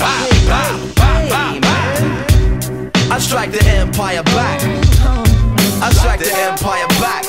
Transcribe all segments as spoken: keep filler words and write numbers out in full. bow, bow, bow, bow, bow. I strike the empire back. I strike the empire back.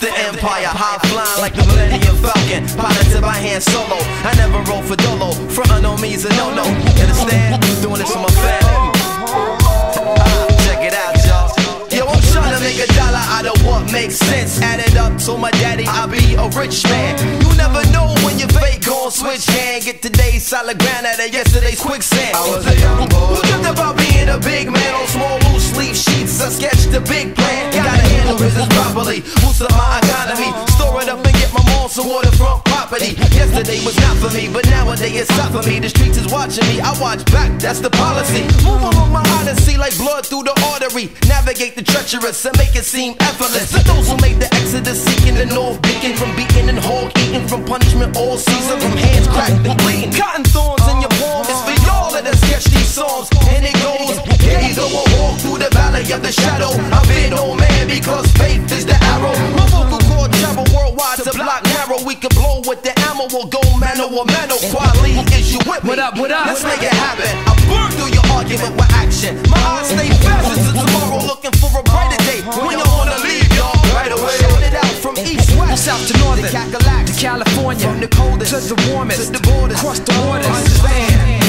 The empire, high flying like the Millennium Falcon. Piloted by hand solo. I never roll for dolo. Frontin' on me's a no-no. Understand? Doing this for my fam. Ah, check it out, y'all. Yo, I'm trying to make a dollar out of what makes sense. Add it up to my daddy, I'll be a rich man. You never know when you're fake, gon' switch hand. Get today's solid ground out of yesterday's quicksand. I was a young boy who dreamt about being a big man. On small loose leaf sheets, I sketched a big plan. Gotta handle business properly. Boost up my economy, store it up and get my mom some waterfront property. Yesterday was not for me, but nowadays it's not for me. The streets is watching me, I watch back, that's the policy. Move on with my odyssey like blood through the artery. Navigate the treacherous and make it seem effortless. For those who make the exodus, seeking the north beacon. From beating and hog eating, from punishment all season, from hands cracked and bleeding. Cotton thorns in your palm, it's for y'all that sketch these songs. And it goes, here you go, I walk through the valley of the shadow. I've been old man because faith is the arrow. My vocal cord travel worldwide to block narrow. We can blow with the ammo or go mano or mano. Quality is you with me. What up, what up? Let's make it happen. I burn through your argument with action. My eyes stay fastened to tomorrow, looking for a brighter day. When you wanna leave, y'all, right away. Shout it out from east, west, south to northern, to Cadillac, to California, from the coldest to the warmest, to the borders, across the waters. Understand?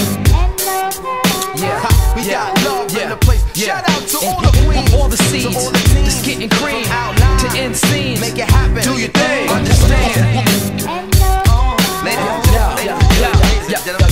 Yeah, we got love in the place. Shout out to all the queens, all the seeds, all the teams. It's getting cream out loud to end scenes. Make it happen. Do your thing. Understand?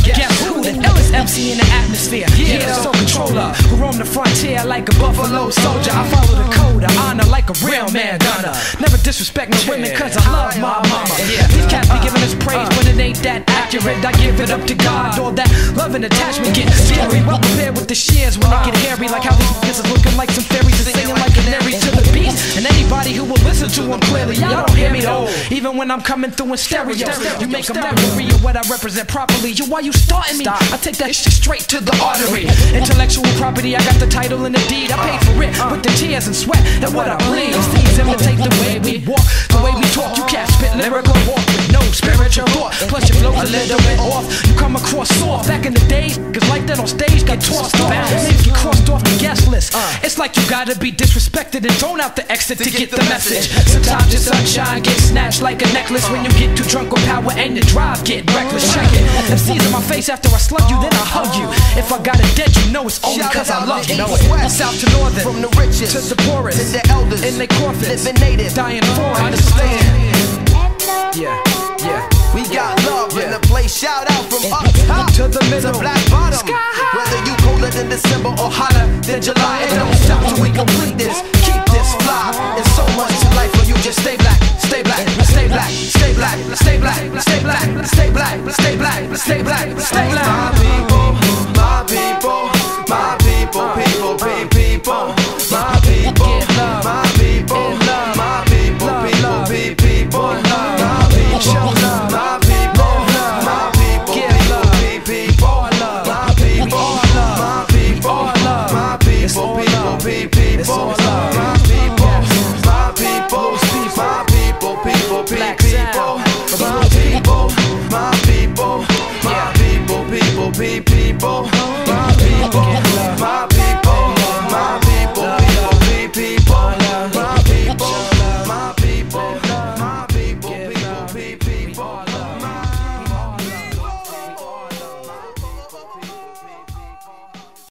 Guess who? The illest M C in the atmosphere. Yeah, the soul controller who roam the frontier like a buffalo soldier. I follow the code of honor like a real man donna. Never disrespect my women 'cause I love my mama. These cats be giving us praise when it ain't that accurate. I give it up to God. All that love and attachment get scary. Well prepared with the shears when I get hairy. Like how these bitches looking like some fairies and singing like canary to the beast. And anybody who will listen to them clearly, y'all don't hear me though. Even when I'm coming through in stereo, you make a memory of what I represent properly. You, why you starting me? I take that shit straight to the artery. Intellectual property, I got the title and the deed. I paid for it with the tears and sweat and what I bleed. These things imitate the way we walk, the way we talk. You can't spit lyrical walk with no spiritual thought. Plus your flow a little bit off. You come across soft. Back in the days, 'cause like that on stage got tossed off. Niggas get crossed off the guest list. It's like you gotta be disrespected and thrown out the exit to get the message. Sometimes your sunshine gets snatched like a necklace. When you get too drunk on power and your drive get reckless. Check it. M Cs in my face after I slug you, then I hug you. If I got a debt, you know it's only 'cause I love you. Know it. West, south to northern, from the richest to the poorest, to the elders in their coffins, living native, dying foreign. Understand? Yeah, yeah. We got love in the place. Shout out from up top to the middle, to black bottom. Sky high. Whether you colder than December or hotter than July, it don't stop till we complete this. Keep this fly. It's so much to life for you. Just stay black, stay black, stay black, stay black, stay black, stay black, stay black, stay black, stay black, stay black. My people, my people, my people, people, people, my people, my people, my people, people, people, my people. People, my people, people, people, my people.